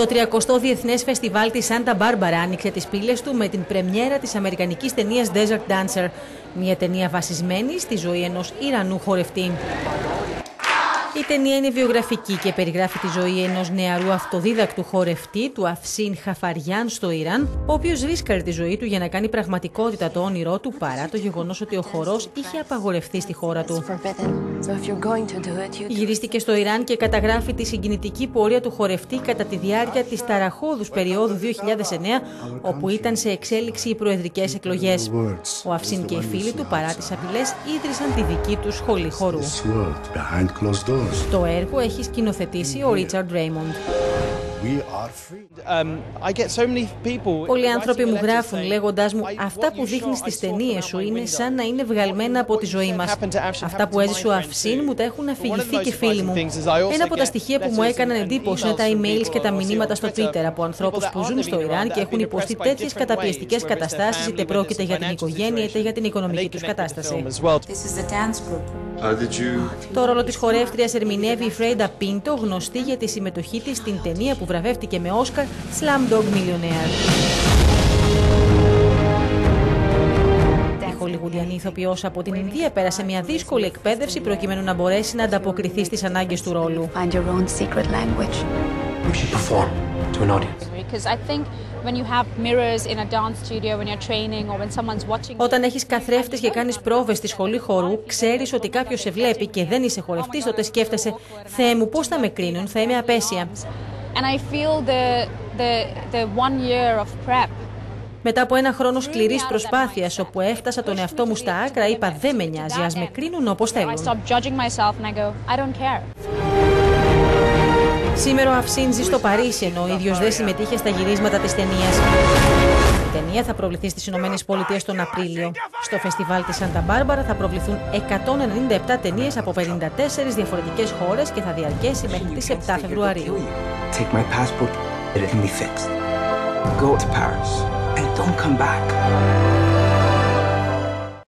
Το 30ο Διεθνές Φεστιβάλ της Σάντα Μπάρμπαρα άνοιξε τις πύλες του με την πρεμιέρα της αμερικανικής ταινίας Desert Dancer, μια ταινία βασισμένη στη ζωή ενός Ιρανού χορευτή. Η ταινία είναι βιογραφική και περιγράφει τη ζωή ενός νεαρού αυτοδίδακτου χορευτή, του Αυστίν Χαφαριάν, στο Ιράν, ο οποίος ρίσκαρε τη ζωή του για να κάνει πραγματικότητα το όνειρό του, παρά το γεγονός ότι ο χορός είχε απαγορευτεί στη χώρα του. Γυρίστηκε στο Ιράν και καταγράφει τη συγκινητική πορεία του χορευτή κατά τη διάρκεια της ταραχώδους περίοδου 2009, όπου ήταν σε εξέλιξη οι προεδρικές εκλογές. Ο Αυστίν και οι φίλοι του, παρά τις απειλές, ίδρυσαν τη δική του σχολή χορού. Το έργο έχει σκηνοθετήσει ο Ρίτσαρντ Ρέιμοντ. Πολλοί άνθρωποι μου γράφουν λέγοντάς μου «Αυτά που δείχνεις στις ταινίες σου είναι σαν να είναι βγαλμένα από τη ζωή μας. Αυτά που έζησε ο Αυστίν μου τα έχουν αφηγηθεί και φίλοι μου». Ένα από τα στοιχεία που μου έκαναν εντύπωση είναι τα emails και τα μηνύματα στο Twitter από ανθρώπους που ζουν στο Ιράν και έχουν υποστεί τέτοιες καταπιεστικές καταστάσεις, είτε πρόκειται για την οικογένεια είτε για την οικονομική τους κατάσταση. Το ρόλο της χορεύτριας ερμηνεύει η Φρέιντα Πίντο, γνωστή για τη συμμετοχή της στην ταινία που βραβεύτηκε με Όσκαρ Slam Dog Millionaire. Η χολιγουδιανή ηθοποιός από την Ινδία πέρασε μια δύσκολη εκπαίδευση προκειμένου να μπορέσει να ανταποκριθεί στις ανάγκες του ρόλου. Όταν έχεις καθρέφτες και κάνεις πρόβες στη σχολή χορού, ξέρεις ότι κάποιος σε βλέπει και δεν είσαι χορευτής, τότε σκέφτεσαι «Θεέ μου, πώς θα με κρίνουν, θα είμαι απέσια». Μετά από ένα χρόνο σκληρής προσπάθειας, όπου έφτασα τον εαυτό μου στα άκρα, είπα «Δεν με νοιάζει, ας με κρίνουν όπως θέλουν». Σήμερα ο Αυστίν ζει στο Παρίσι, ενώ ο ίδιος δεν συμμετείχε στα γυρίσματα της ταινίας. Η ταινία θα προβληθεί στις ΗΠΑ τον Απρίλιο. Στο φεστιβάλ της Σάντα Μπάρμπαρα θα προβληθούν 197 ταινίες από 54 διαφορετικές χώρες και θα διαρκέσει μέχρι τις 7 Φεβρουαρίου. Take my passport, it'll be fixed. Go to Paris and don't come back.